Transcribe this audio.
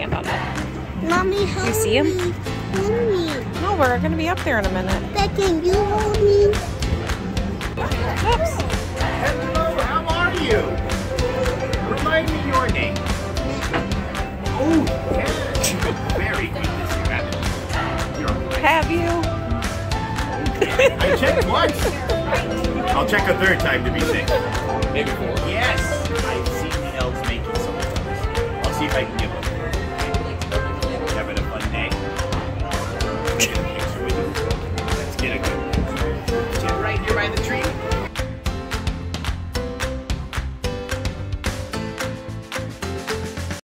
About it. Mommy, hold you see him? Me. Mommy. No, we're going to be up there in a minute. But can you hold me? Oops. Hello, how are you? Remind me your name. Oh, yes. You've been very good this year, haven't you? You're right. Have you? I checked once. I'll check a third time to be safe. Maybe four. Yes. I've seen the elves making some noise. I'll see if I can get